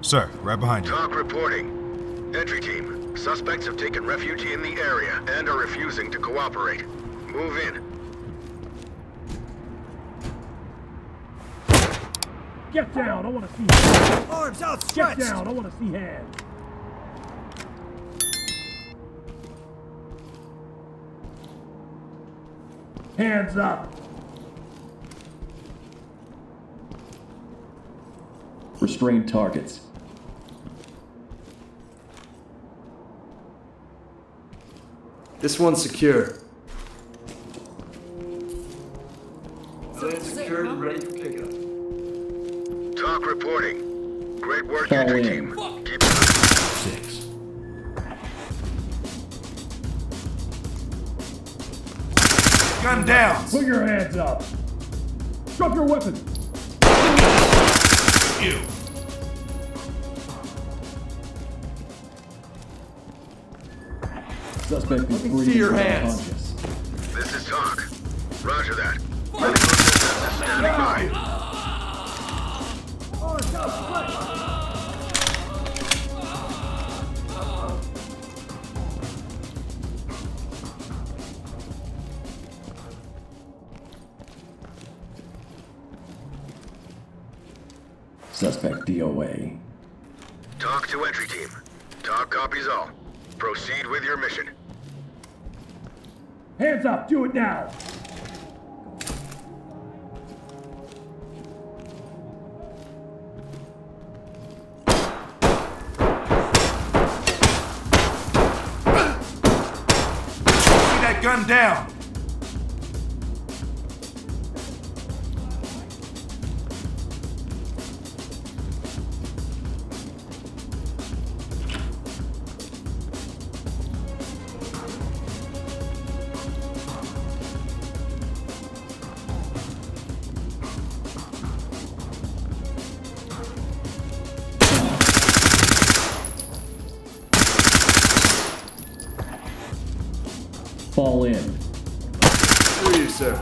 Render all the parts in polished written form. Sir, right behind you. Talk reporting. Entry team, suspects have taken refuge in the area and are refusing to cooperate. Move in. Get down, I want to see hands. Arms outstretched! Get down, I want to see hands. Hands up. Restrain targets. This one's secure. Land secured and ready for pickup. Talk reporting. Great work, entry team. Keep it up. 6. Gun down. Put your hands up. Drop your weapon. You. Suspect is free. See your hands. Conscious. This is Talk. Roger that. Medical assistance is standing by. Suspect DOA. Talk to entry team. Talk copies all. Proceed with your mission. Hands up, do it now! Put that gun down! Fall in. Who are you, sir?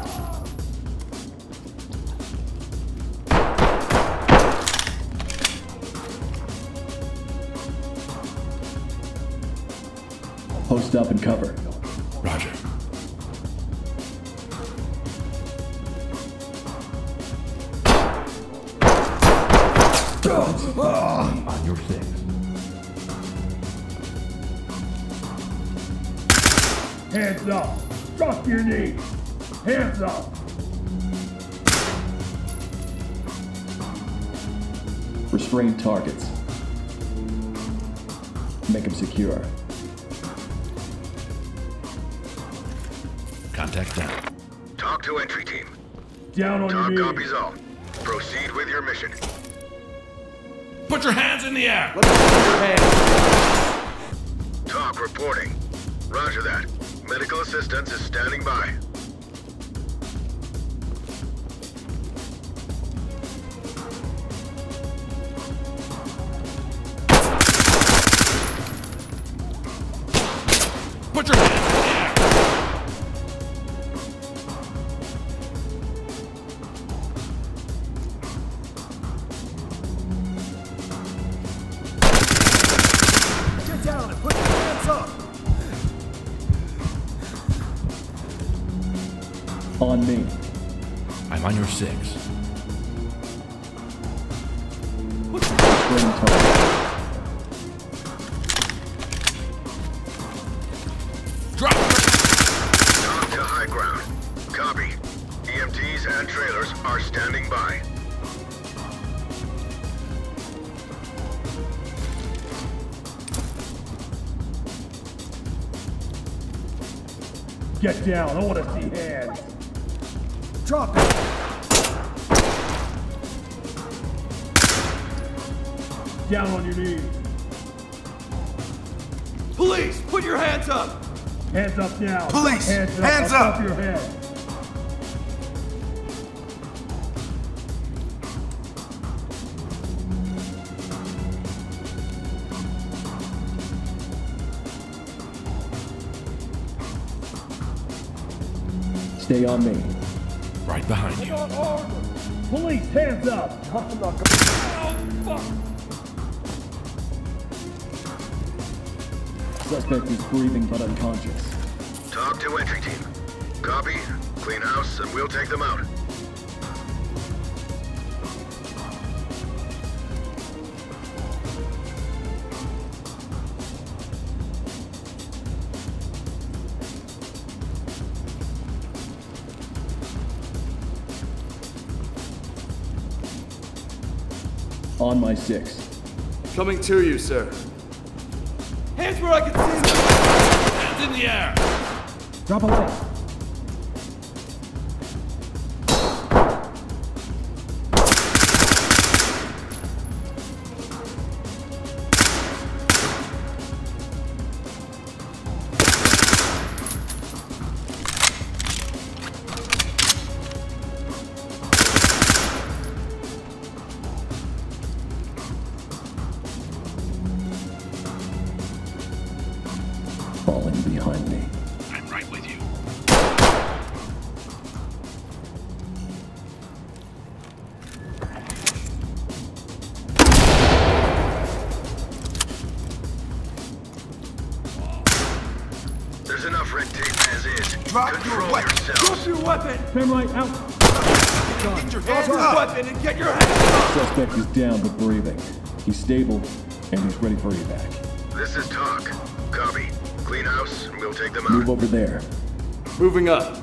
Post up and cover. Roger. On your 6. Hands up! Drop your knees! Hands up! Restrain targets. Make them secure. Contact down. Talk to entry team. Down on your knees. Talk copies all. Proceed with your mission. Put your hands in the air! Let's put your hands. Talk reporting. Roger that. Medical assistance is standing by. Put your hands in the air. Get down and put your hands up. On me. I'm on your 6. Drop! Talk to high ground. Copy. EMTs and trailers are standing by. Get down. I want to see hands. Drop it! Down on your knees. Police, put your hands up! Hands up now. Police, hands up! Hands up. Your head. Stay on me. Right behind you. Police, hands up! I'm not going. Oh, fuck! Suspect is breathing but unconscious. Talk to entry team. Copy, clean house, and we'll take them out. On my 6. Coming to you, sir. Hands where I can see them! Hands in the air! Drop a light. Falling behind me. I'm right with you. There's enough red tape as is. Drop your weapon. Drop your weapon. Family out. Get your hands on your weapon and get your hands up. Suspect is down but breathing. He's stable and he's ready for evac. This is Talk. Copy. Clean house, and we'll take them out. Move over there. Moving up.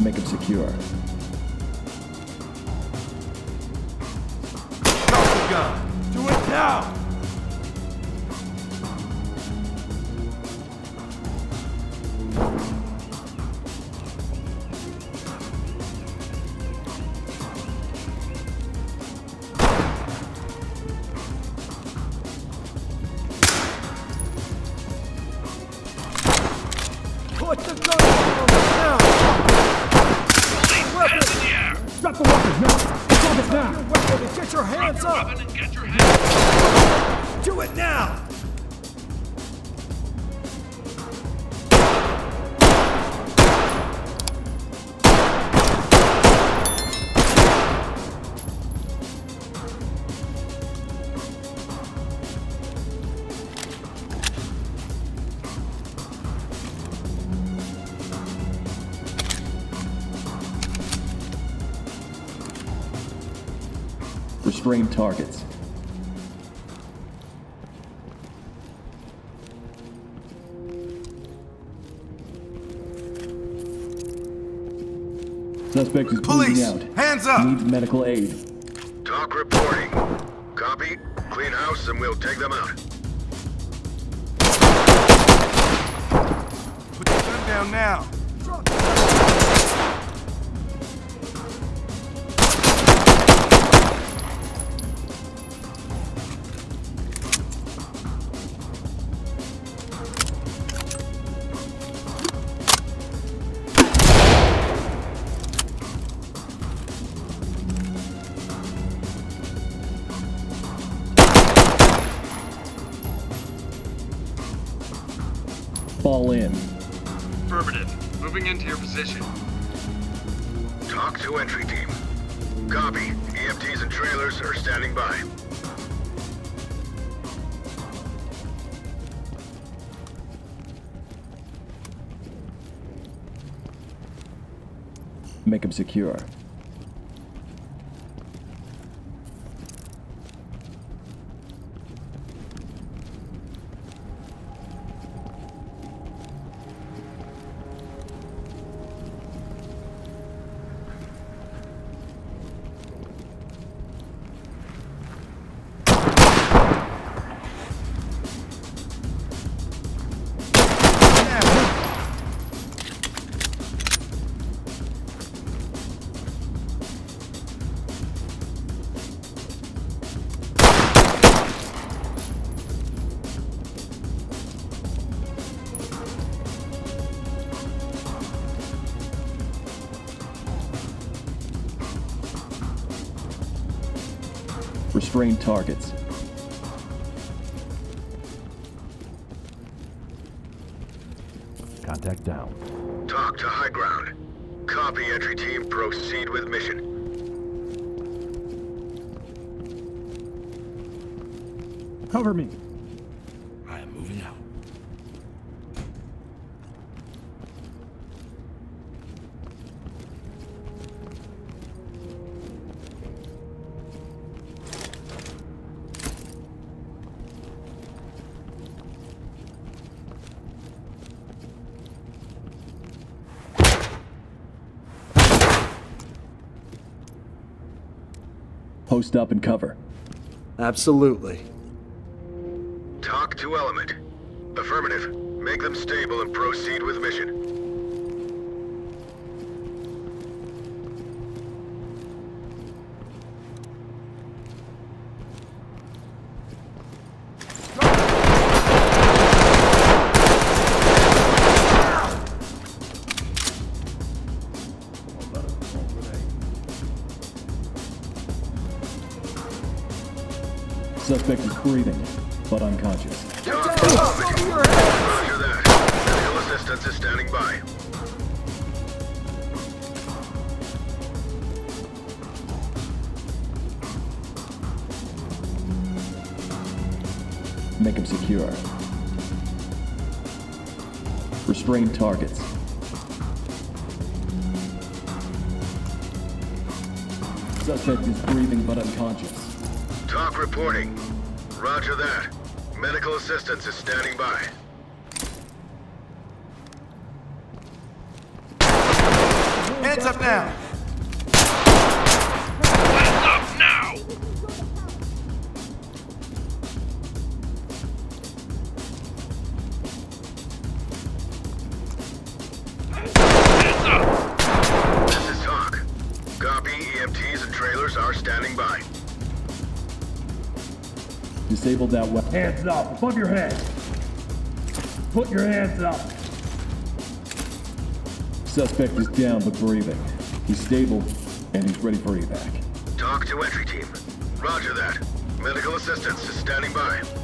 Make them secure. Drop the gun! Do it now! Put the gun on the ground! Drop the weapon now! Drop it now! Your weapon and get your hands up! Do it now! Restrain targets. Suspect is bleeding out. Hands up! Needs medical aid. Talk reporting. Copy. Clean house and we'll take them out. Put your gun down now. Fall in. Affirmative. Moving into your position. Talk to entry team. Copy. EMTs and trailers are standing by. Make them secure. Restrain targets. Contact down. Talk to high ground. Copy, entry team. Proceed with mission. Cover me. I am moving out. Post up and cover. Absolutely. Talk to element. Affirmative. Make them stable and proceed with mission. Suspect is breathing, but unconscious. Roger that. Medical assistance is standing by. Make him secure. Restrain targets. Suspect is breathing, but unconscious. Talk reporting. Roger that. Medical assistance is standing by. Hands up now! Hands up now! Hands up! This is Hawk. Copy, EMTs and trailers are standing by. Disable that weapon. Hands up, above your head. Put your hands up. Suspect is down but breathing. He's stable and he's ready for evac. Talk to entry team. Roger that. Medical assistance is standing by.